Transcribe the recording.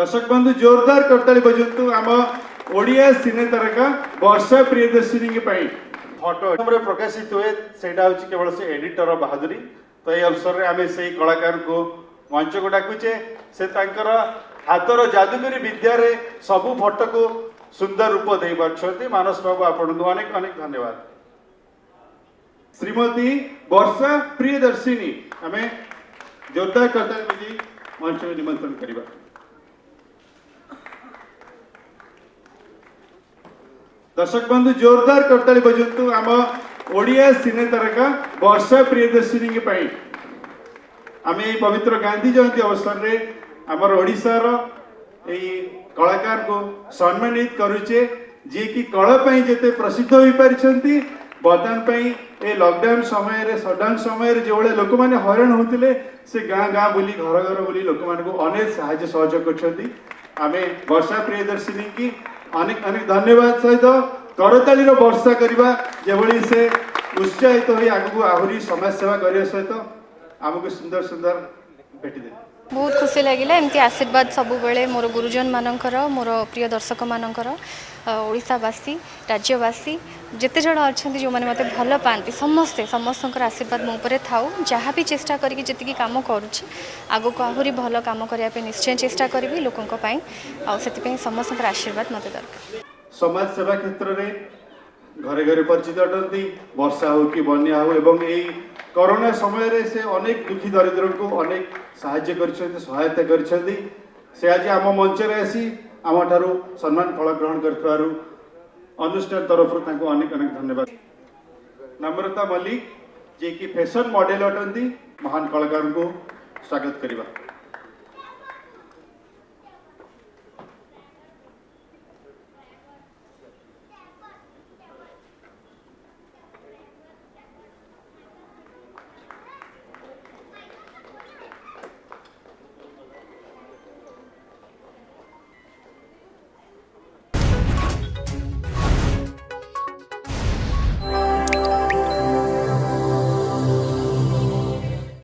दर्शक बंधु जोरदार करताली बजंतु आम ओडिया सिने तारका वर्षा प्रियदर्शिनी के पाई फोटो प्रकाशित हुए सेटा केवल से एडिटर बहादुरी। तो ये अवसर में आम से कलाकार को मंच को डाकुचे से हाथर जादूगरी विद्यार सबू फोटो को सुंदर रूप दे पार्टी। मानस बाबू आपण को अनेक अनेक धन्यवाद। श्रीमती वर्षा प्रियदर्शिनी आम जोरदार करताली मंच को निमंत्रण करिबा। दर्शक बंधु जोरदार करताली बजंतु आम ओडिया सिने तारका वर्षा प्रियदर्शिनी के पाई आम पवित्र गांधी जयंती अवसर में आमर ओडिशार एई कलाकार को सम्मानित करुचे जी कि कला पई जेते प्रसिद्ध होई परिसंती। बर्तमान पई ए लॉकडाउन समय रे सडाउन समय रे जेवळे लोक माने हैरान होतिले से गाँ गाँ बुली घर घर बुली लोक मानकु अनेक सहायता सहयोग करछंती। आमे वर्षा प्रियदर्शिनी की अनेक अनेक धन्यवाद सहित करताली वर्षा करवा जेभली से उत्साहित तो हो आगू आहरी समाज सेवा करने सहित आमको सुंदर सुंदर भेटी दे बहुत खुशी लगे। एमती आशीर्वाद सब बेले मोर गुरुजन मानकर मोर प्रिय दर्शक मानकर ओडिशावासी राज्यवासी जिते जन अच्छा जो मैंने मत भल पाती समस्ते समस्त आशीर्वाद मो उपर थाऊ जहाँ भी चेष्टा करके जी कम करुँच आग को आहरी भल कम करने निश्चय चेष्टा करी लोकों से समस्त आशीर्वाद मत दरकार। समाज सेवा क्षेत्र में घरे घरे परिचित अटंती वर्षा हो कि बन्या हो एवं यही कोरोना समय रे से अनेक दुखी दरिद्र को अनेक साहाय्य सहायता करछंती। से आज आम मंच रे आसी आम ठारू सम्मान फल ग्रहण करथारू अनुष्ठान तरफ तांको अनेक अनेक धन्यवाद। नम्रता मल्लिक जे कि फैशन मॉडल अटंती महान कलाकार को स्वागत करिबा।